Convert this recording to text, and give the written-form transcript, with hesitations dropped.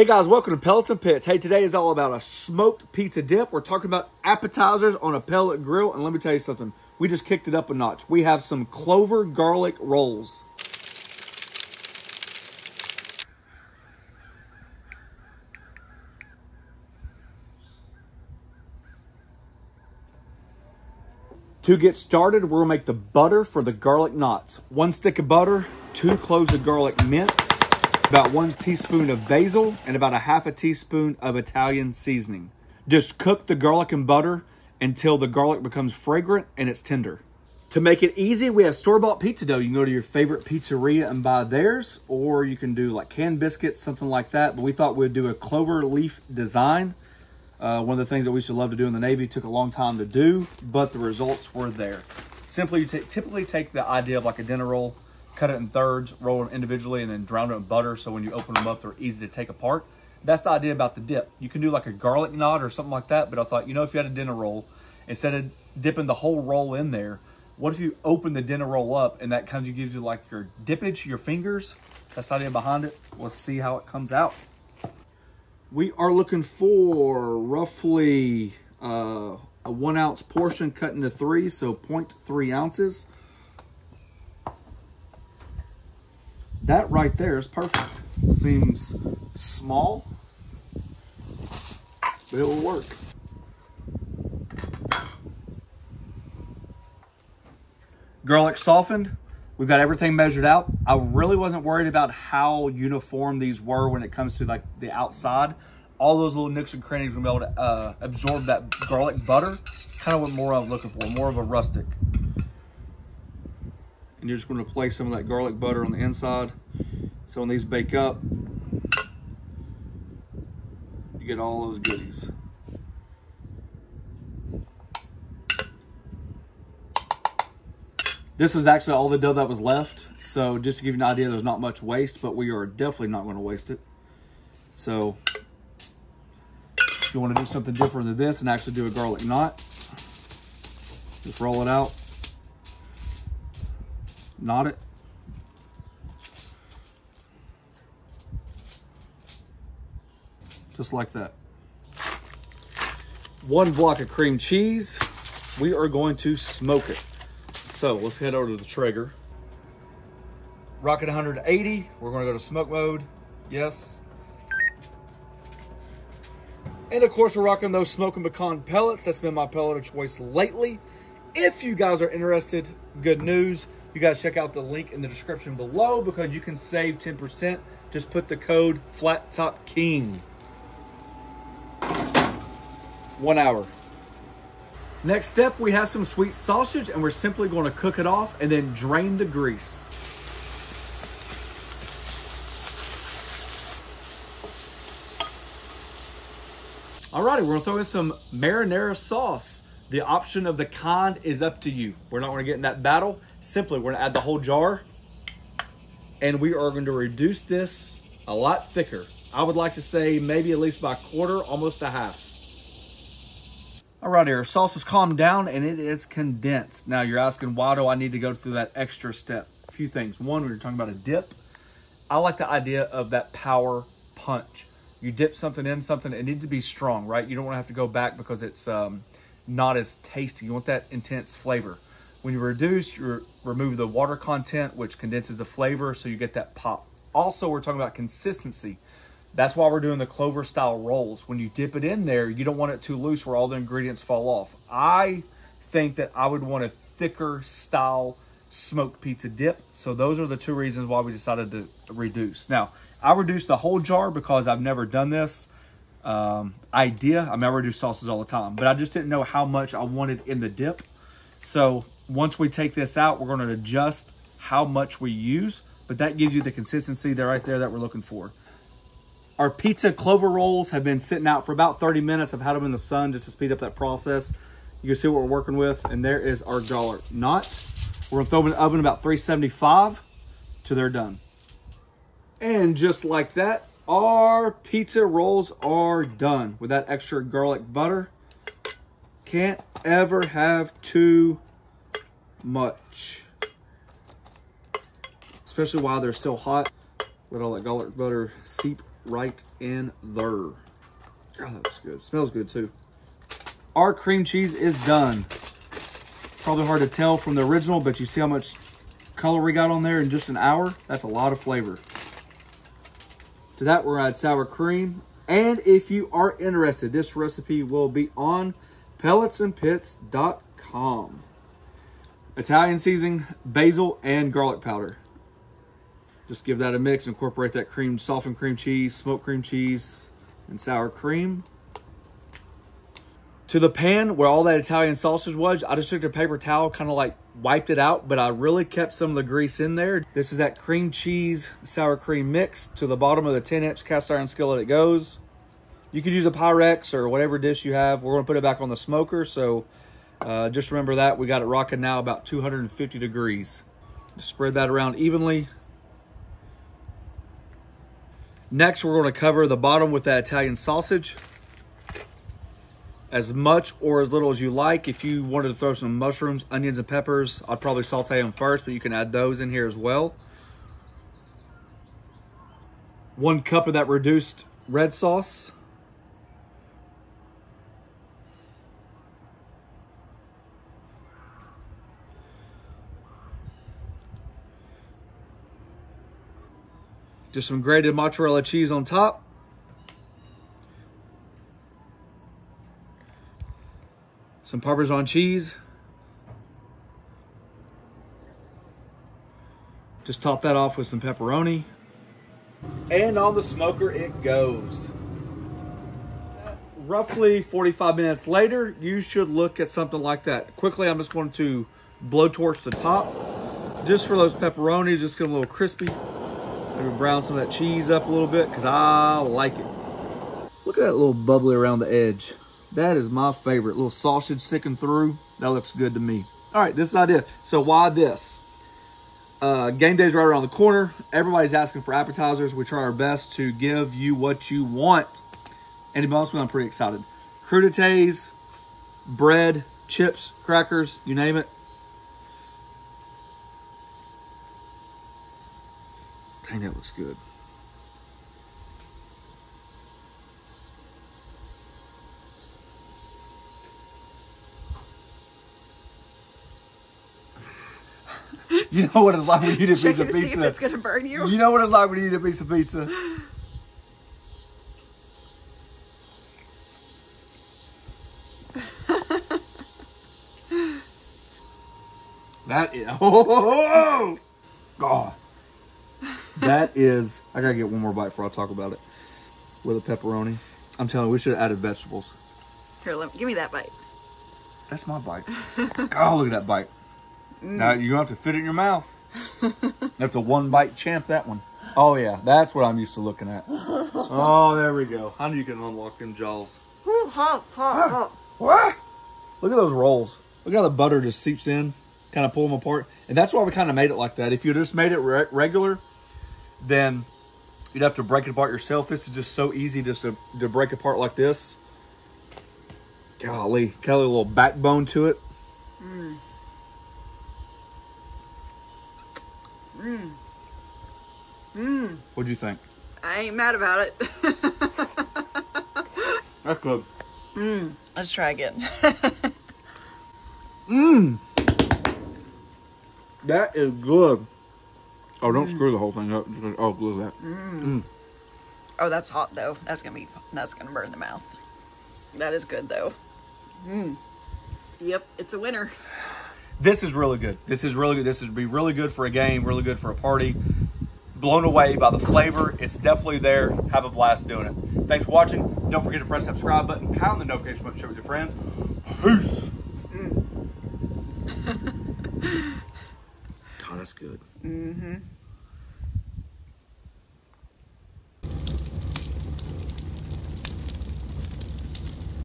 Hey guys, welcome to Pellets and Pits. Hey, today is all about a smoked pizza dip. We're talking about appetizers on a pellet grill. And let me tell you something, we just kicked it up a notch. We have some clover garlic rolls. To get started, we'll make the butter for the garlic knots. 1 stick of butter, 2 cloves of garlic minced, about 1 teaspoon of basil, and about 1/2 teaspoon of Italian seasoning. Just cook the garlic and butter until the garlic becomes fragrant and it's tender. To make it easy, we have store-bought pizza dough. You can go to your favorite pizzeria and buy theirs, or you can do like canned biscuits, something like that. But we thought we'd do a clover leaf design. One of the things that we should love to do in the Navy, took a long time to do, but the results were there. Simply, you typically take the idea of like a dinner roll, cut it in thirds, roll them individually, and then drown them in butter so when you open them up, they're easy to take apart. That's the idea about the dip. You can do like a garlic knot or something like that, but I thought, you know, if you had a dinner roll, instead of dipping the whole roll in there, what if you open the dinner roll up and that kind of gives you like your dippage, your fingers? That's the idea behind it. We'll see how it comes out. We are looking for roughly a 1 ounce portion cut into 3, so 0.3 ounces. That right there is perfect. Seems small, but it will work. Garlic softened. We've got everything measured out. I really wasn't worried about how uniform these were when it comes to like the outside. All those little nooks and crannies will be able to absorb that garlic butter. Kind of what more I'm looking for, more of a rustic. And you're just going to place some of that garlic butter on the inside. So when these bake up, you get all those goodies. This was actually all the dough that was left. So just to give you an idea, there's not much waste, but we are definitely not going to waste it. So if you want to do something different than this and actually do a garlic knot, just roll it out. Knot it. Just like that. 1 block of cream cheese. We are going to smoke it. So let's head over to the Traeger. Rocket 180. We're going to go to smoke mode. Yes. And of course, we're rocking those smokin pecan pellets. That's been my pellet of choice lately. If you guys are interested, good news. You guys check out the link in the description below because you can save 10%. Just put the code Flat Top King. 1 hour. Next step, we have some sweet sausage and we're simply going to cook it off and then drain the grease. Alrighty, we're gonna throw in some marinara sauce. The option of the kind is up to you. We're not going to get in that battle. Simply, we're going to add the whole jar and we are going to reduce this a lot thicker. I would like to say maybe at least by 1/4, almost 1/2. All right, our sauce has calmed down and it is condensed. Now you're asking, why do I need to go through that extra step? A few things. One, we were talking about a dip. I like the idea of that power punch. You dip something in something, it needs to be strong, right? You don't want to have to go back because it's not as tasty. You want that intense flavor. When you reduce, you remove the water content, which condenses the flavor, so you get that pop. Also, we're talking about consistency. That's why we're doing the clover style rolls. When you dip it in there, you don't want it too loose where all the ingredients fall off. I think that I would want a thicker style smoked pizza dip. So those are the 2 reasons why we decided to reduce. Now, I reduced the whole jar because I've never done this. Idea. I mean, I reduce sauces all the time, but I just didn't know how much I wanted in the dip. So once we take this out, we're going to adjust how much we use, but that gives you the consistency there right there that we're looking for. Our pizza clover rolls have been sitting out for about 30 minutes. I've had them in the sun just to speed up that process. You can see what we're working with, and there is our garlic knot. We're going to throw them in the oven about 375 till they're done. And just like that, our pizza rolls are done with that extra garlic butter. Can't ever have too much, especially while they're still hot. Let all that garlic butter seep right in there. God, that looks good. Smells good too. Our cream cheese is done. Probably hard to tell from the original, but you see how much color we got on there in just an hour? That's a lot of flavor. To that, we're add sour cream. And if you are interested, this recipe will be on pelletsandpits.com. Italian seasoning, basil, and garlic powder. Just give that a mix, incorporate that cream, softened cream cheese, smoked cream cheese, and sour cream. To the pan where all that Italian sausage was, I just took a paper towel, kind of like wiped it out, but I really kept some of the grease in there. This is that cream cheese, sour cream mix. To the bottom of the 10-inch cast iron skillet it goes. You could use a Pyrex or whatever dish you have. We're gonna put it back on the smoker, so just remember that. We got it rocking now about 250 degrees. Just spread that around evenly. Next, we're gonna cover the bottom with that Italian sausage. As much or as little as you like. If you wanted to throw some mushrooms, onions, and peppers, I'd probably saute them first, but you can add those in here as well. 1 cup of that reduced red sauce. Just some grated mozzarella cheese on top. Some Parmesan cheese. Just top that off with some pepperoni. And on the smoker it goes. Roughly 45 minutes later, you should look at something like that. Quickly, I'm just going to blowtorch the top. Just for those pepperonis, just get a little crispy. Maybe brown some of that cheese up a little bit, because I like it. Look at that little bubbly around the edge. That is my favorite. Little sausage sticking through. That looks good to me. All right, this is the idea. So why this? Game day's right around the corner. Everybody's asking for appetizers. We try our best to give you what you want. And to be honest with you, I'm pretty excited. Crudités, bread, chips, crackers, you name it. Dang, that looks good. You know what it's like when you eat a piece of pizza. See if it's gonna burn you. You know what it's like when you eat a piece of pizza. That is, oh God. That is, I gotta get one more bite before I talk about it. With a pepperoni. I'm telling you, we should have added vegetables. Here, give me that bite. That's my bite. God, look at that bite. Now you're gonna have to fit it in your mouth. You have to one bite champ that one. Oh yeah, that's what I'm used to looking at. Oh, there we go. I knew you could unlock them jaws. Ooh, hot, hot, hot. What? Look at those rolls. Look how the butter just seeps in. Kind of pull them apart. And that's why we kind of made it like that. If you just made it regular, then you'd have to break it apart yourself. This is just so easy just to break apart like this. Golly, kind of a little backbone to it. Mm. Mmm. Mmm. What'd you think? I ain't mad about it. That's good. Mmm. Let's try again. Mmm. That is good. Oh, don't screw the whole thing up. Oh, look at that. Mmm. Mm. Oh, that's hot though. That's gonna burn the mouth. That is good though. Mmm. Yep, it's a winner. This is really good. This is really good. This would be really good for a game, really good for a party. Blown away by the flavor. It's definitely there. Have a blast doing it. Thanks for watching. Don't forget to press the subscribe button, pound the notification button, share with your friends. Peace. Mm. God, that's good. Mm-hmm.